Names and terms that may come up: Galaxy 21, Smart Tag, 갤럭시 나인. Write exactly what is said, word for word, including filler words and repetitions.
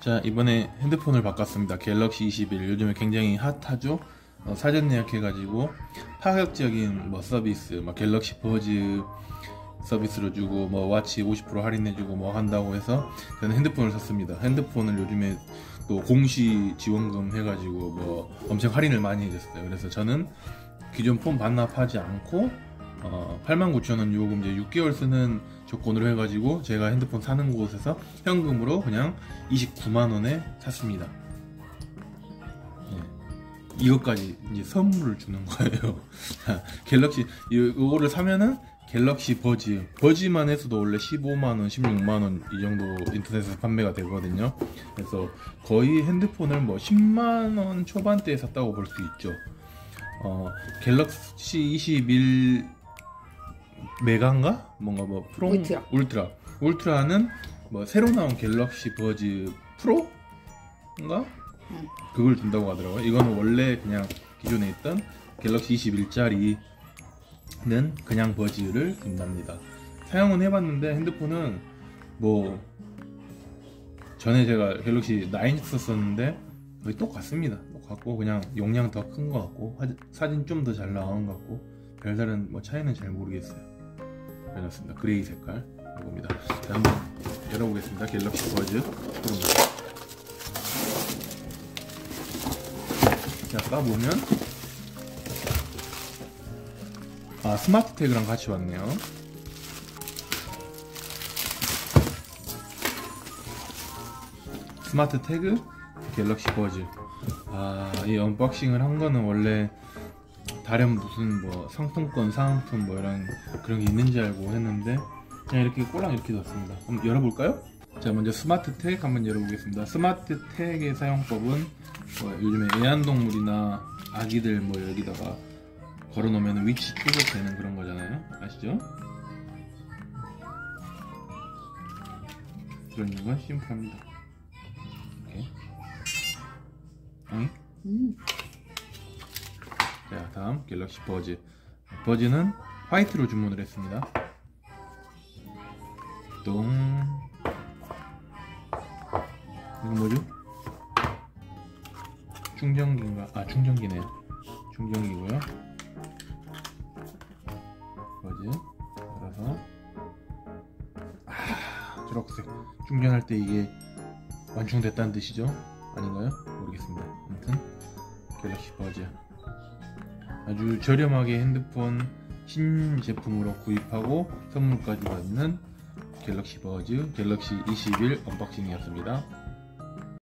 자, 이번에 핸드폰을 바꿨습니다. 갤럭시 이십일. 요즘에 굉장히 핫하죠. 어, 사전 예약해가지고 파격적인 뭐 서비스, 막 갤럭시 퍼즈 서비스로 주고, 뭐 와치 오십 퍼센트 할인해주고 뭐 한다고 해서 저는 핸드폰을 샀습니다. 핸드폰을 요즘에 또 공시 지원금 해가지고 뭐 엄청 할인을 많이 해줬어요. 그래서 저는 기존 폰 반납하지 않고 어, 팔만 구천 원 요금 이제 육 개월 쓰는 조건으로 해가지고 제가 핸드폰 사는 곳에서 현금으로 그냥 이십구만 원에 샀습니다. 예. 이것까지 이제 선물을 주는 거예요. 자, 갤럭시 요거를 사면은 갤럭시 버즈, 버즈만 해서도 원래 십오만 원, 십육만 원 이 정도 인터넷에서 판매가 되거든요. 그래서 거의 핸드폰을 뭐 십만 원 초반대에 샀다고 볼 수 있죠. 어, 갤럭시 이십일 메가인가? 뭔가 뭐 프로? 울트라. 울트라. 울트라는 뭐 새로 나온 갤럭시 버즈 프로인가? 응. 그걸 준다고 하더라고요. 이거는 원래 그냥 기존에 있던 갤럭시 이십일짜리는 그냥 버즈를 준답니다. 사용은 해봤는데 핸드폰은 뭐 전에 제가 갤럭시 나인 썼었는데 거의 똑같습니다. 똑같고 그냥 용량 더 큰 것 같고 사진 좀 더 잘 나온 것 같고 별다른 뭐 차이는 잘 모르겠어요. 열었습니다. 그레이 색깔 이겁니다. 자, 한번 열어보겠습니다. 갤럭시 버즈. 자, 까보면 아 스마트 태그랑 같이 왔네요. 스마트 태그 갤럭시 버즈. 아, 이 언박싱을 한 거는 원래 다른 무슨 뭐 상품권, 사은품 뭐 이런 그런 게 있는 줄 알고 했는데 그냥 이렇게 꼴랑 이렇게 뒀습니다. 한번 열어볼까요? 자, 먼저 스마트 태그 한번 열어보겠습니다. 스마트 태그의 사용법은 뭐 요즘에 애완동물이나 아기들 뭐 여기다가 걸어놓으면 위치 추적되는 그런 거잖아요. 아시죠? 그런 건 심플합니다. 이렇게. 응? 음. 자, 다음 갤럭시 버즈. 버즈는 화이트로 주문을 했습니다. 똥. 이건 뭐죠? 충전기인가? 아, 충전기네요. 충전기고요. 버즈. 열어서. 아, 초록색. 충전할 때 이게 완충됐다는 뜻이죠? 아닌가요? 모르겠습니다. 아무튼 갤럭시 버즈. 아주 저렴하게 핸드폰 신제품으로 구입하고 선물까지 받는 갤럭시 버즈 갤럭시 이십일 언박싱이었습니다.